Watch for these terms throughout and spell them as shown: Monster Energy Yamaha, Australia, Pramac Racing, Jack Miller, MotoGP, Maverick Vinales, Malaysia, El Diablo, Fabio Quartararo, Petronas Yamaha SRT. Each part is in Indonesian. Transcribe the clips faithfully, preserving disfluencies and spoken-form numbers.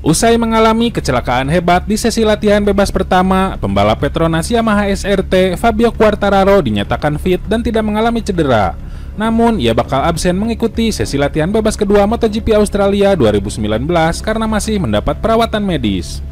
Usai mengalami kecelakaan hebat di sesi latihan bebas pertama, pembalap Petronas Yamaha S R T Fabio Quartararo dinyatakan fit dan tidak mengalami cedera. Namun, ia bakal absen mengikuti sesi latihan bebas kedua MotoGP Australia dua ribu sembilan belas karena masih mendapat perawatan medis.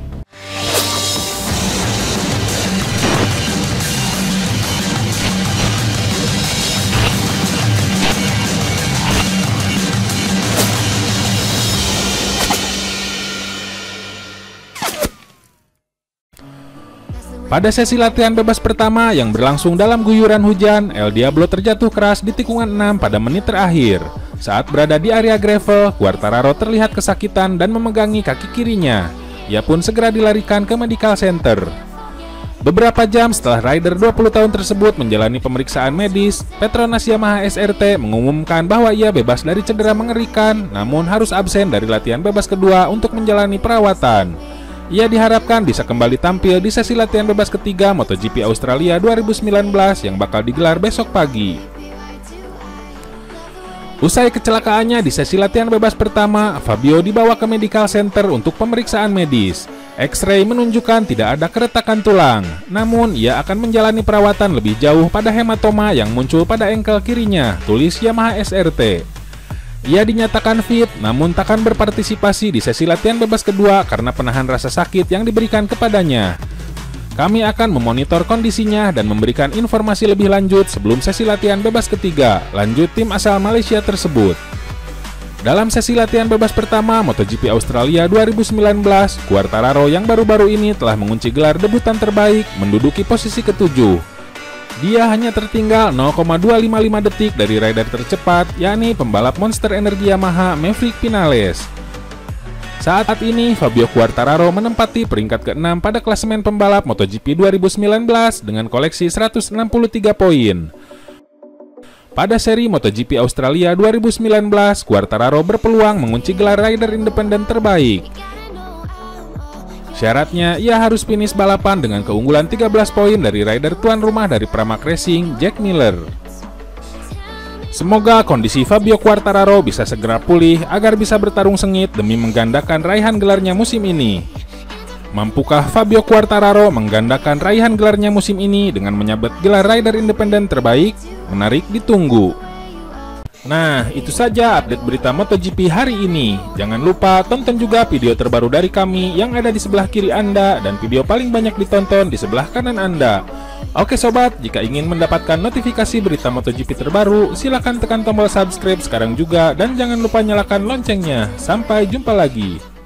Pada sesi latihan bebas pertama yang berlangsung dalam guyuran hujan, El Diablo terjatuh keras di tikungan enam pada menit terakhir. Saat berada di area gravel, Quartararo terlihat kesakitan dan memegangi kaki kirinya. Ia pun segera dilarikan ke medical center. Beberapa jam setelah rider dua puluh tahun tersebut menjalani pemeriksaan medis, Petronas Yamaha S R T mengumumkan bahwa ia bebas dari cedera mengerikan, namun harus absen dari latihan bebas kedua untuk menjalani perawatan. Ia diharapkan bisa kembali tampil di sesi latihan bebas ketiga MotoGP Australia dua ribu sembilan belas yang bakal digelar besok pagi. Usai kecelakaannya di sesi latihan bebas pertama, Fabio dibawa ke medical center untuk pemeriksaan medis. X-ray menunjukkan tidak ada keretakan tulang, namun ia akan menjalani perawatan lebih jauh pada hematoma yang muncul pada engkel kirinya, tulis Yamaha S R T. Ia dinyatakan fit, namun takkan berpartisipasi di sesi latihan bebas kedua karena penahan rasa sakit yang diberikan kepadanya. Kami akan memonitor kondisinya dan memberikan informasi lebih lanjut sebelum sesi latihan bebas ketiga, lanjut tim asal Malaysia tersebut. Dalam sesi latihan bebas pertama MotoGP Australia dua ribu sembilan belas, Quartararo yang baru-baru ini telah mengunci gelar debutan terbaik menduduki posisi ketujuh. Dia hanya tertinggal nol koma dua lima lima detik dari rider tercepat, yakni pembalap Monster Energy Yamaha Maverick Vinales. Saat ini, Fabio Quartararo menempati peringkat keenam pada klasemen pembalap MotoGP dua ribu sembilan belas dengan koleksi seratus enam puluh tiga poin. Pada seri MotoGP Australia dua ribu sembilan belas, Quartararo berpeluang mengunci gelar rider independen terbaik. Syaratnya, ia harus finish balapan dengan keunggulan tiga belas poin dari rider tuan rumah dari Pramac Racing, Jack Miller. Semoga kondisi Fabio Quartararo bisa segera pulih agar bisa bertarung sengit demi menggandakan raihan gelarnya musim ini. Mampukah Fabio Quartararo menggandakan raihan gelarnya musim ini dengan menyabet gelar rider independen terbaik? Menarik ditunggu. Nah, itu saja update berita MotoGP hari ini. Jangan lupa tonton juga video terbaru dari kami yang ada di sebelah kiri Anda dan video paling banyak ditonton di sebelah kanan Anda. Oke sobat, jika ingin mendapatkan notifikasi berita MotoGP terbaru, silakan tekan tombol subscribe sekarang juga dan jangan lupa nyalakan loncengnya. Sampai jumpa lagi.